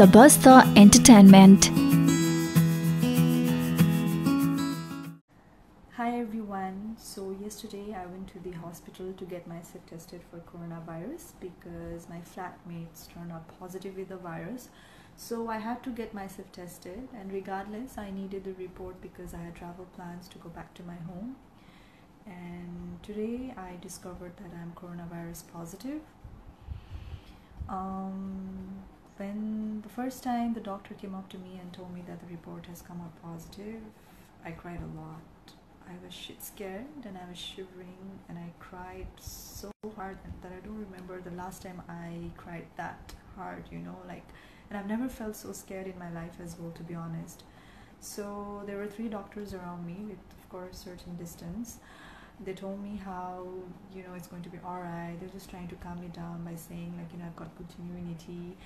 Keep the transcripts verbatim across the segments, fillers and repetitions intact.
Sabasta Entertainment. Hi everyone, so yesterday I went to the hospital to get myself tested for coronavirus because my flatmates turned out positive with the virus. So I had to get myself tested, and regardless I needed the report because I had travel plans to go back to my home. And today I discovered that I'm coronavirus positive. Um, when the first time the doctor came up to me and told me that the report has come out positive, I cried a lot. I was shit scared and I was shivering and I cried so hard that I don't remember the last time I cried that hard, you know, like, and I've never felt so scared in my life as well, to be honest. So there were three doctors around me with, of course, certain distance. They told me how, you know, it's going to be alright. They're just trying to calm me down by saying, like, you know, I've got good immunity,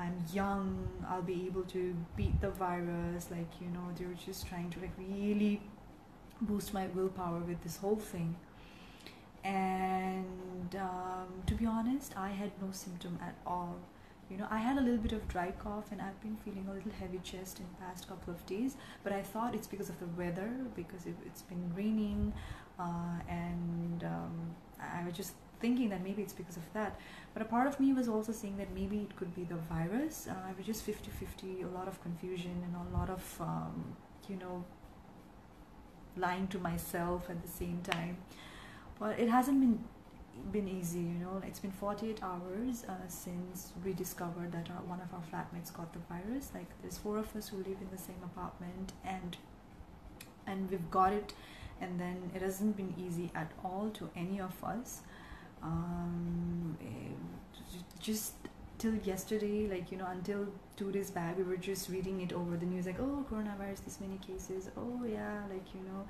I'm young, I'll be able to beat the virus. Like, you know, they were just trying to, like, really boost my willpower with this whole thing. And um, to be honest, I had no symptom at all. You know, I had a little bit of dry cough and I've been feeling a little heavy chest in the past couple of days, but I thought it's because of the weather, because it, it's been raining, uh, and um, I was just thinking that maybe it's because of that. But a part of me was also saying that maybe it could be the virus. uh, I was just fifty fifty, a lot of confusion and a lot of, um, you know, lying to myself at the same time. But it hasn't been been easy, you know. It's been forty-eight hours uh, since we discovered that our, one of our flatmates got the virus. Like, there's four of us who live in the same apartment, and and we've got it, and then it hasn't been easy at all to any of us. Um, just till yesterday, like, you know, until two days back, we were just reading it over the news, like, oh, coronavirus, this many cases, oh yeah, like, you know,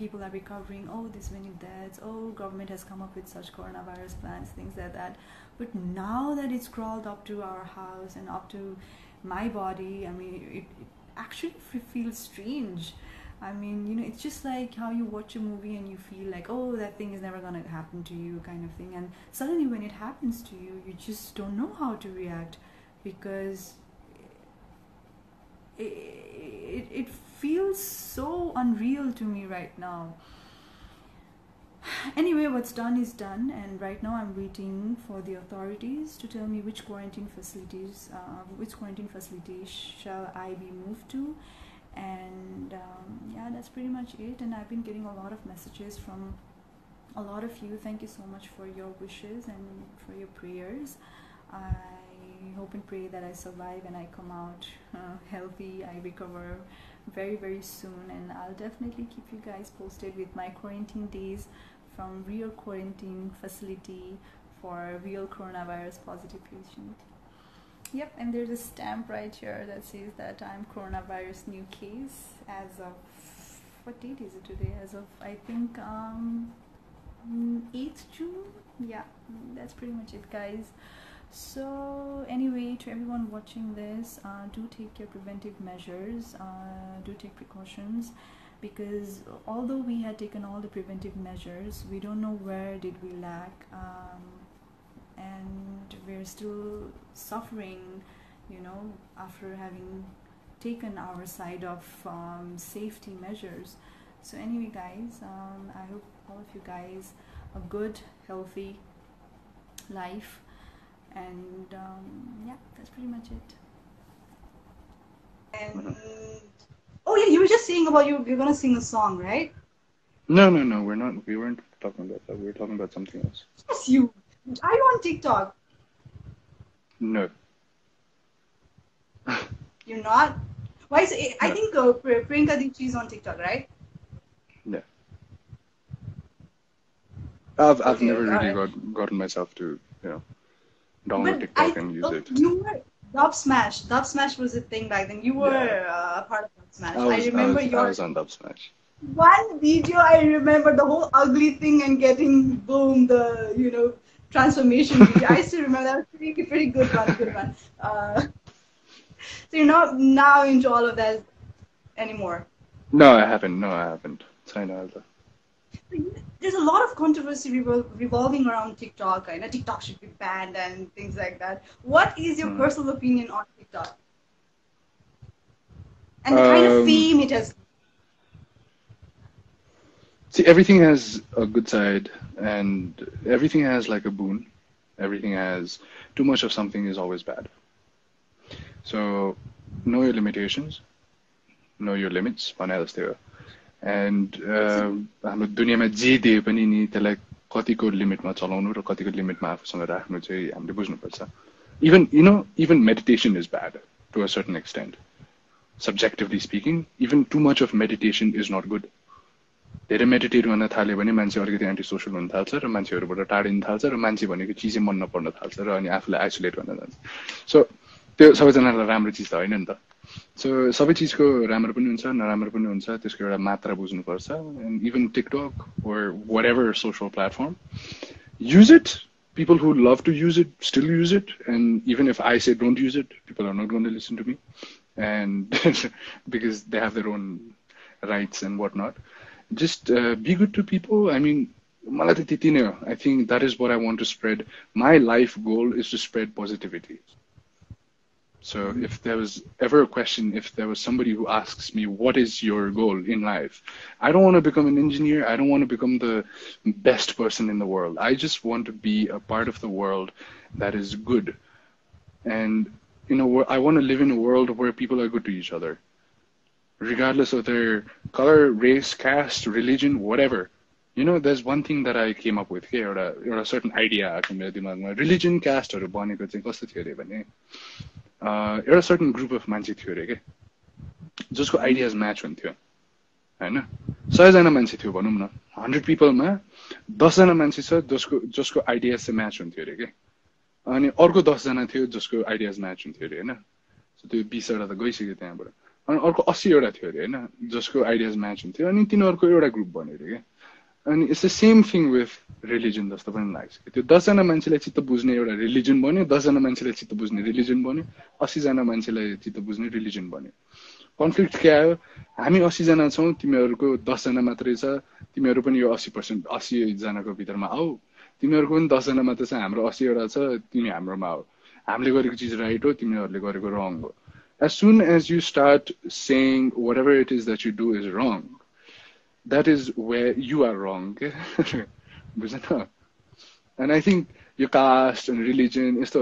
people are recovering, oh, this many deaths, oh, government has come up with such coronavirus plans, things like that. But now that it's crawled up to our house and up to my body, I mean, it, it actually feels strange. I mean, you know, it's just like how you watch a movie and you feel like, oh, that thing is never gonna happen to you, kind of thing. And suddenly when it happens to you, you just don't know how to react, because it, it, it feels so unreal to me right now. Anyway, what's done is done, and right now I'm waiting for the authorities to tell me which quarantine facilities, uh, which quarantine facilities shall I be moved to. And um, yeah, that's pretty much it. And I've been getting a lot of messages from a lot of you. Thank you so much for your wishes and for your prayers. I hope and pray that I survive and I come out uh, healthy. I recover very very soon, and I'll definitely keep you guys posted with my quarantine days from real quarantine facility for a real coronavirus positive patient. Yep, and there's a stamp right here that says that I'm coronavirus new case as of, what date is it today? As of, I think, um, eighth June? Yeah, that's pretty much it, guys. So anyway, to everyone watching this, uh, do take your preventive measures, uh, do take precautions, because although we had taken all the preventive measures, we don't know where did we lack. Um, and we're still suffering, you know, after having taken our side of um, safety measures. So anyway, guys, um, I hope all of you guys a good, healthy life, and um, yeah, that's pretty much it. And oh yeah, you were just saying about you, you're gonna sing a song, right? No, no, no, we're not. We weren't talking about that. We were talking about something else. Yes, you. Are you on TikTok? No. You're not? Why is it, no. I think uh, Prinka Adichie is on TikTok, right? No. I've, I've okay, never really right. got, gotten myself to, you know, download but TikTok I, and use it. You were Dub Smash. Dub Smash was a thing back then. You were yeah. uh, a part of Dub Smash. I, was, I remember I was, your... I was on Dub Smash. One video I remember, the whole ugly thing and getting, boom, the, you know, transformation video. I still remember that was pretty, pretty good one, good one. Uh, so you're not now into all of that anymore? No, I haven't. No, I haven't. There's a lot of controversy revol revolving around TikTok. I know TikTok should be banned and things like that. What is your hmm. personal opinion on TikTok? TikTok? And the um, kind of fame it has. See, everything has a good side, and everything has like a boon. Everything has, too much of something is always bad. So know your limitations, know your limits. And हाम्रो दुनियामा जे दिए पनि नि त्यसलाई कतिको लिमिटमा चलाउनु र कतिको लिमिटमा आफूसँग राख्नु चाहिँ हामीले बुझ्नुपर्छ. Even you know, even meditation is bad to a certain extent. Subjectively speaking, even too much of meditation is not good. धेरै मेडिटेट गर्न थाल्यो भने मान्छे अलिकति एन्टी सोशल हुन थाल्छ र मान्छेहरुबाट टाढिन थाल्छ र मान्छे भनेको चीज मन नपर्न थाल्छ र अनि आफूलाई आइसोलेट गर्न जान्छ. सो त्यो सबैजनालाई राम्रो चीज त होइन नि त. So सबै चीजको राम्रो पनि हुन्छ नराम्रो पनि हुन्छ त्यसको एउटा मात्रा बुझ्नुपर्छ. And even TikTok or whatever social platform, use it. People who love to use it still use it, and even if I say don't use it, people are not going to listen to me, and because they have their own rights and whatnot. Just uh, be good to people. I mean, I think that is what I want to spread. My life goal is to spread positivity. So if there was ever a question, if there was somebody who asks me, what is your goal in life? I don't want to become an engineer. I don't want to become the best person in the world. I just want to be a part of the world that is good. And, you know, I want to live in a world where people are good to each other, regardless of their color, race, caste, religion, whatever. You know, there's one thing that I came up with here, or a certain idea. Religion, caste, or Uh, there are a certain group of manchi thiyo re ke, jisko ideas match hunthyo, haina? one hundred jana manchi thiyo bhanum na, one hundred people ma ten jana manchi cha jisko jisko ideas se match hunthyo re ke, ani arko ten jana thiyo jisko ideas match hunthyo re, haina? So tyo twenty wata ta gaisakyo tyabata, ani arko eighty wata thiyo re, haina, jisko ideas match hunthyo, ani tinaharuko euta group bane re ke. And it's the same thing with religion. That's the one likes. If you ten jana manchele chitta bujhne euta religion bane, ten jana manchele chitta bujhne religion bane, eighty jana manchele chitta bujhne religion bane. Conflict ke ayo? Hami eighty jana chhau, timeharuko ten jana matrai cha, timeharu pani yo eighty percent eighty jana ko bhitarma aau. Timeharuko pani ten jana matrai cha, hamro eighty wata cha, timi hamroma aau. Hamile gareko chiz right ho, timeharule gareko wrong ho. As soon as you start saying whatever it is that you do is wrong, that is where you are wrong. And I think your caste and religion is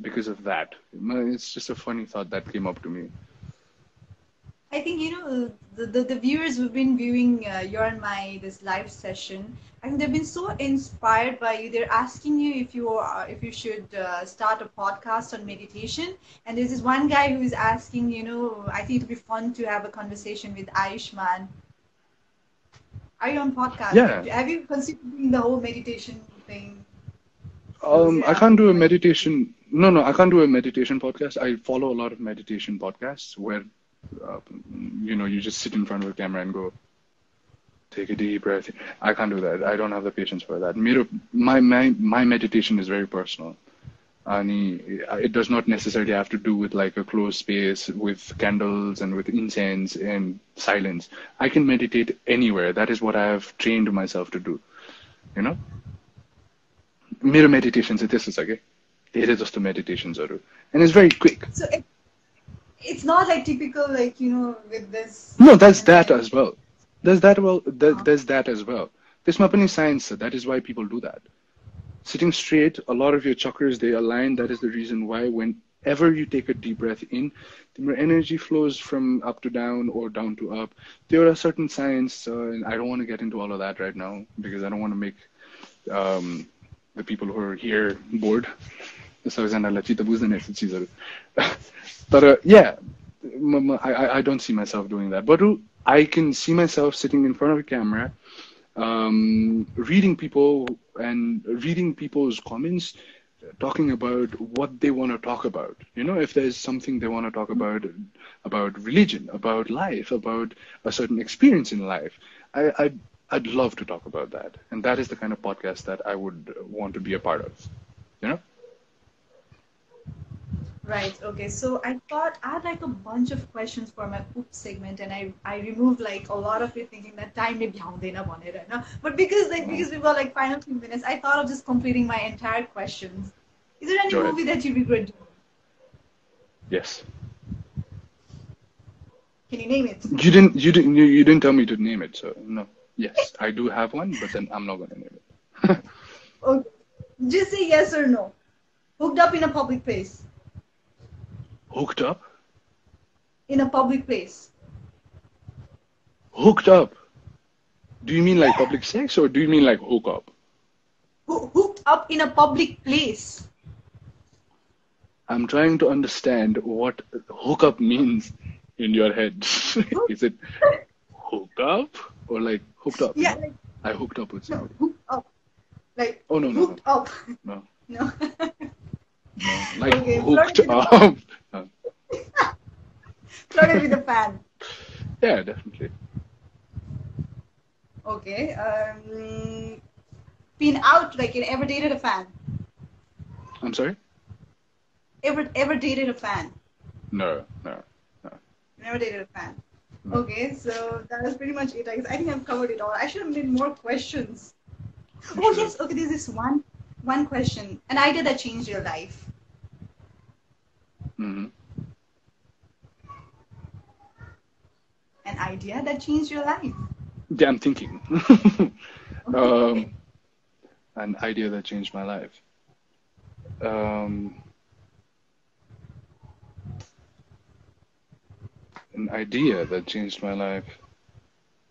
because of that. It's just a funny thought that came up to me. I think, you know, the, the, the viewers who've been viewing uh, your and my, this live session, I think they've been so inspired by you. They're asking you if you are, if you should uh, start a podcast on meditation. And there's this one guy who is asking, you know, I think it'd be fun to have a conversation with Ayushman. Are you on podcast? Yeah. Have you considered doing the whole meditation thing? Um, I can't do a meditation. No, no, I can't do a meditation podcast. I follow a lot of meditation podcasts where, uh, you know, you just sit in front of a camera and go, take a deep breath. I can't do that. I don't have the patience for that. My my my meditation is very personal. And it does not necessarily have to do with like a closed space with candles and with incense and silence. I can meditate anywhere. That is what I have trained myself to do. You know? Mirror meditations, this is okay. meditations are. And it's very quick. So it, it's not like typical, like, you know, with this. No, that's that as well. There's that, well, there, there's that as well. This is science. That is why people do that. Sitting straight, a lot of your chakras, they align. That is the reason why whenever you take a deep breath in, your energy flows from up to down or down to up. There are certain science, uh, and I don't want to get into all of that right now because I don't want to make um, the people who are here bored. But uh, yeah, I, I don't see myself doing that. But I can see myself sitting in front of a camera, um, reading people and reading people's comments, talking about what they want to talk about. You know, if there's something they want to talk about, about religion, about life, about a certain experience in life, I, I'd, I'd love to talk about that. And that is the kind of podcast that I would want to be a part of, you know? Right. Okay. So I thought I had like a bunch of questions for my poop segment, and I, I removed like a lot of it thinking that time may bhyan dena bhanera haina. But because like because we were like final few minutes, I thought of just completing my entire questions. Is there any Go movie ahead. that you regret doing? Yes. Can you name it? You didn't. You didn't. You, you didn't tell me to name it. So no. Yes, I do have one, but then I'm not gonna name it. Okay. Just say yes or no. Hooked up in a public place. Hooked up? In a public place. Hooked up. Do you mean like public sex, or do you mean like hook up? Ho hooked up in a public place. I'm trying to understand what hookup means in your head. Is it hook up or like hooked up? Yeah. Like, I hooked up with somebody. No, hooked up. Like oh no no. Hooked no. up. No. No. No. Like okay, hooked up. No. Flirted with a fan. Yeah, definitely. Okay. Um, been out like in ever dated a fan. I'm sorry? Ever ever dated a fan? No, no, no. Never dated a fan. No. Okay, so that was pretty much it. I guess I think I've covered it all. I should have made more questions. Sure. Oh yes, okay. There's this one one question. An idea that changed your life. Mm-hmm. An idea that changed your life. Yeah, I'm thinking. Okay. um, an idea that changed my life. Um, an idea that changed my life.